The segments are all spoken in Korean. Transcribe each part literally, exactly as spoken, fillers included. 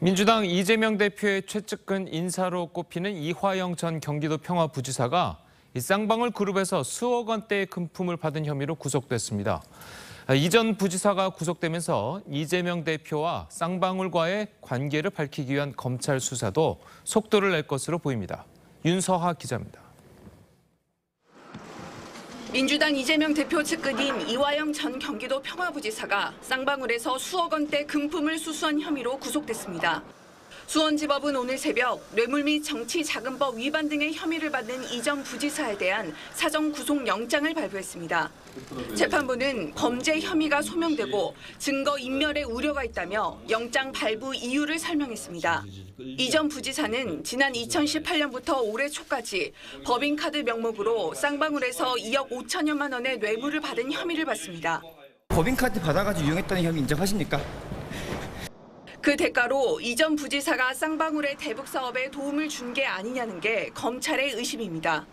민주당 이재명 대표의 최측근 인사로 꼽히는 이화영 전 경기도 평화부지사가 쌍방울 그룹에서 수억 원대의 금품을 받은 혐의로 구속됐습니다. 이 전 부지사가 구속되면서 이재명 대표와 쌍방울과의 관계를 밝히기 위한 검찰 수사도 속도를 낼 것으로 보입니다. 윤서하 기자입니다. 민주당 이재명 대표 측근인 이화영 전 경기도 평화부지사가 쌍방울에서 수억 원대 금품을 수수한 혐의로 구속됐습니다. 수원지법은 오늘 새벽 뇌물 및 정치자금법 위반 등의 혐의를 받는 이 전 부지사에 대한 사정 구속영장을 발부했습니다. 재판부는 범죄 혐의가 소명되고 증거 인멸의 우려가 있다며 영장 발부 이유를 설명했습니다. 이 전 부지사는 지난 이천십팔 년부터 올해 초까지 법인카드 명목으로 쌍방울에서 이억 오천여만 원의 뇌물을 받은 혐의를 받습니다. 법인카드 받아가지고 유용했다는 혐의 인정하십니까? 그 대가로 이 전 부지사가 쌍방울의 대북 사업에 도움을 준 게 아니냐는 게 검찰의 의심입니다.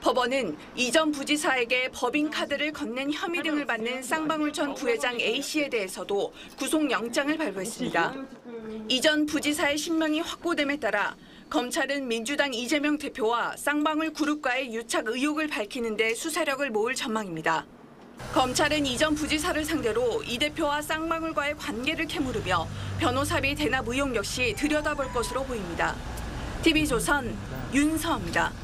법원은 이 전 부지사에게 법인카드를 건넨 혐의 등을 받는 쌍방울 전 부회장 A씨에 대해서도 구속영장을 발부했습니다. 이 전 부지사의 신명이 확보됨에 따라 검찰은 민주당 이재명 대표와 쌍방울 그룹과의 유착 의혹을 밝히는 데 수사력을 모을 전망입니다. 검찰은 이 전 부지사를 상대로 이 대표와 쌍방울과의 관계를 캐물으며 변호사비 대납 의혹 역시 들여다볼 것으로 보입니다. 티비조선 윤서하입니다.